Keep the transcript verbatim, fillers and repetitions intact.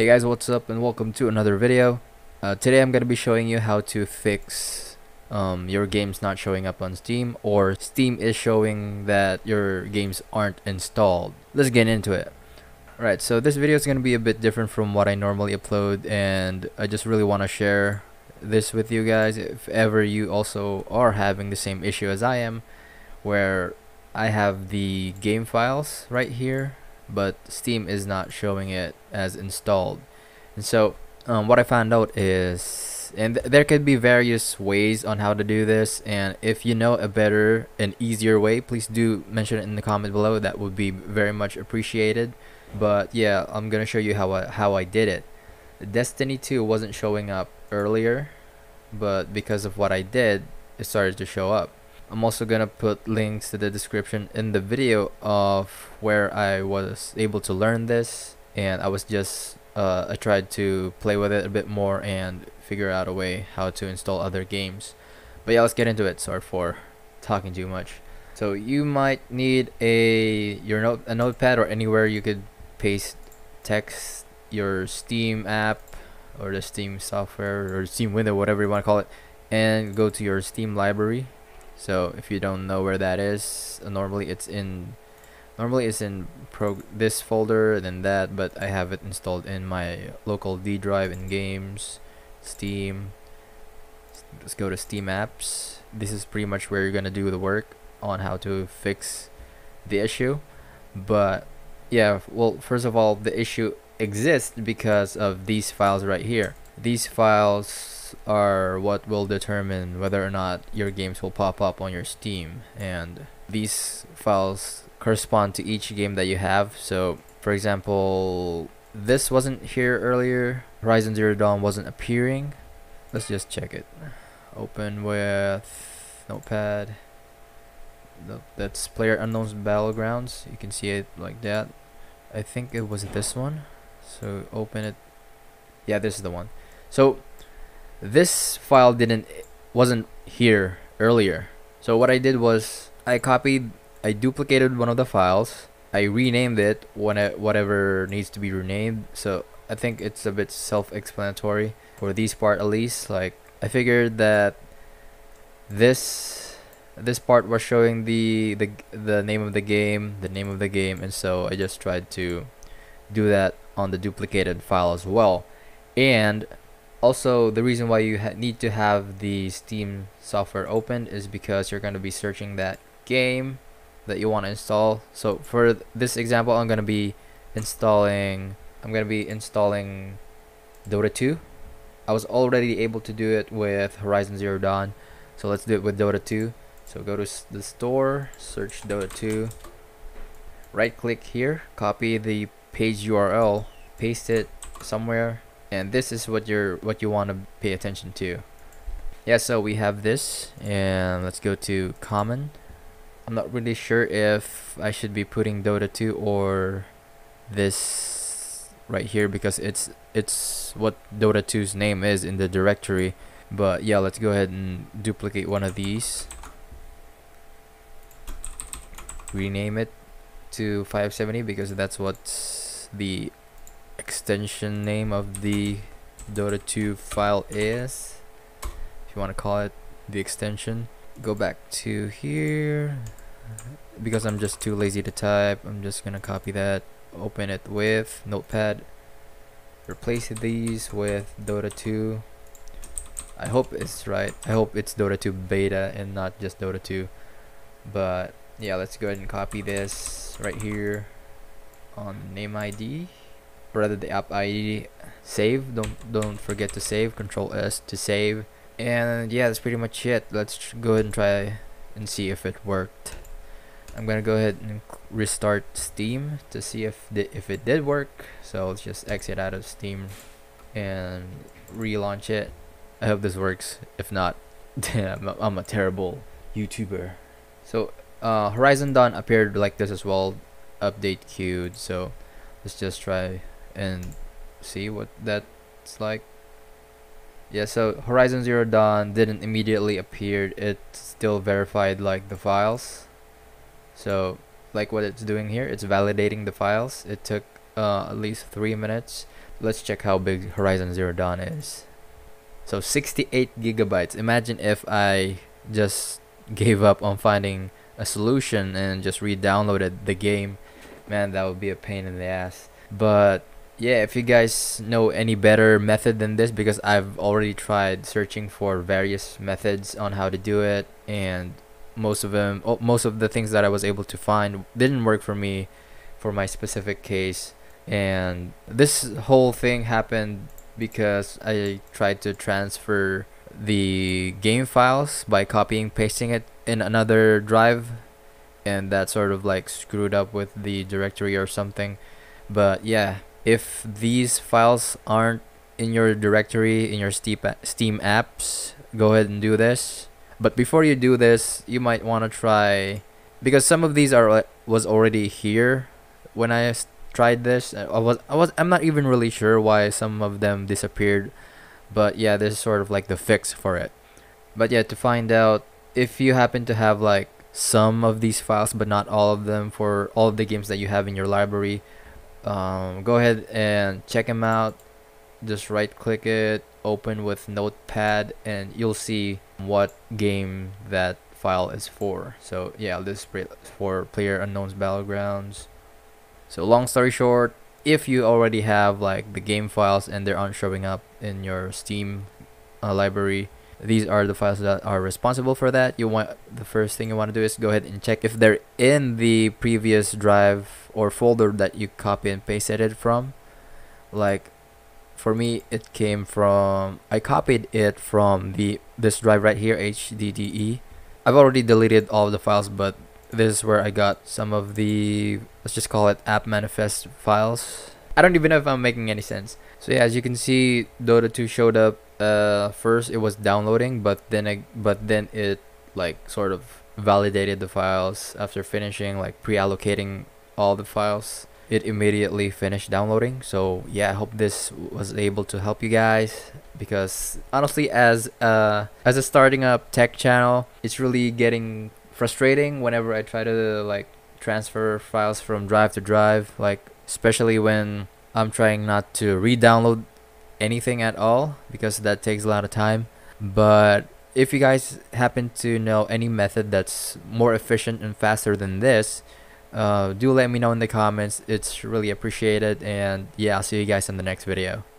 Hey guys, what's up and welcome to another video. Uh, today I'm going to be showing you how to fix um, your games not showing up on Steam, or Steam is showing that your games aren't installed. Let's get into it. Alright, so this video is going to be a bit different from what I normally upload, and I just really want to share this with you guys if ever you also are having the same issue as I am, where I have the game files right here but Steam is not showing it as installed. And so um, what I found out is, and th there could be various ways on how to do this, and if you know a better and easier way, please do mention it in the comment below. That would be very much appreciated. But yeah, I'm gonna show you how I, how I did it. Destiny two wasn't showing up earlier, but because of what I did, it started to show up. I'm also gonna put links to the description in the video of where I was able to learn this, and I was just uh, I tried to play with it a bit more and figure out a way how to install other games. But yeah, let's get into it. Sorry for talking too much. So you might need a your note a notepad or anywhere you could paste text, your Steam app or the Steam software or Steam window, whatever you want to call it, and go to your Steam library. So if you don't know where that is, uh, normally it's in normally it's in prog this folder, then that, but I have it installed in my local D drive in games, Steam. Let's go to Steam apps. This is pretty much where you're gonna do the work on how to fix the issue. But yeah, well, first of all, the issue exists because of these files right here. These files are what will determine whether or not your games will pop up on your Steam, and these files correspond to each game that you have. So for example, this wasn't here earlier, Horizon Zero Dawn wasn't appearing. Let's just check it. Open with notepad. That's PlayerUnknown's Battlegrounds. You can see it like that. I think it was this one, so open it. Yeah, this is the one. So this file didn't wasn't here earlier. So what I did was I copied I duplicated one of the files. I renamed it when it, whatever needs to be renamed. So I think it's a bit self-explanatory for these part, at least. Like, I figured that this this part was showing the the the name of the game, the name of the game, and so I just tried to do that on the duplicated file as well. And also, the reason why you ha need to have the Steam software open is because you're going to be searching that game that you want to install. So for th this example, I'm going to be installing I'm going to be installing Dota two. I was already able to do it with Horizon Zero Dawn, so let's do it with Dota two. So go to s the store, search Dota two, right click here, copy the page U R L, paste it somewhere. And this is what you're what you want to pay attention to. Yeah, so we have this, and let's go to common. I'm not really sure if I should be putting Dota two or this right here, because it's it's what Dota two's name is in the directory. But yeah, let's go ahead and duplicate one of these. Rename it to five seventy because that's what's the extension name of the Dota two file is, if you want to call it the extension. Go back to here because I'm just too lazy to type. I'm just gonna copy that, open it with notepad, replace these with Dota two. I hope it's right. I hope it's Dota two beta and not just Dota two. But yeah, let's go ahead and copy this right here on name I D, rather the app I D. Save, don't don't forget to save, control S to save. And yeah, that's pretty much it. Let's go ahead and try and see if it worked. I'm gonna go ahead and restart Steam to see if if it did work. So let's just exit out of Steam and relaunch it. I hope this works. If not, damn, I'm a terrible YouTuber. So uh, Horizon Dawn appeared like this as well, update queued. So let's just try and see what that's like. Yeah, so Horizon Zero Dawn didn't immediately appear. It still verified like the files. So like what it's doing here, it's validating the files. It took uh, at least three minutes Let's check how big Horizon Zero Dawn is. So sixty-eight gigabytes. Imagine if I just gave up on finding a solution and just re-downloaded the game. Man, that would be a pain in the ass. But yeah, if you guys know any better method than this, because I've already tried searching for various methods on how to do it, and most of them, oh, most of the things that I was able to find didn't work for me for my specific case. And this whole thing happened because I tried to transfer the game files by copying, pasting it in another drive, and that sort of like screwed up with the directory or something. But yeah, if these files aren't in your directory in your Steam Steam apps, go ahead and do this. But before you do this, you might want to try, because some of these are was already here when I tried this. I was I was I'm not even really sure why some of them disappeared, but yeah, this is sort of like the fix for it. But yeah, to find out if you happen to have like some of these files but not all of them for all of the games that you have in your library, um, go ahead and check them out. Just right click it, open with Notepad, and you'll see what game that file is for. So yeah, this is for PlayerUnknown's Battlegrounds. So long story short, if you already have like the game files and they aren't showing up in your Steam uh, library, these are the files that are responsible for that. You want the first thing you want to do is go ahead and check if they're in the previous drive or folder that you copy and pasted it from. Like for me, it came from, I copied it from the this drive right here, H D D E. I've already deleted all of the files, but this is where I got some of the, let's just call it app manifest files. I don't even know if I'm making any sense. So yeah, as you can see, Dota two showed up. Uh, first it was downloading, but then I, but then it like sort of validated the files after finishing like pre-allocating all the files. It immediately finished downloading. So yeah, I hope this was able to help you guys, because honestly, as uh as a starting up tech channel, it's really getting frustrating whenever I try to like transfer files from drive to drive, like especially when I'm trying not to re-download anything at all, because that takes a lot of time. But if you guys happen to know any method that's more efficient and faster than this, uh, do let me know in the comments. It's really appreciated, and yeah, I'll see you guys in the next video.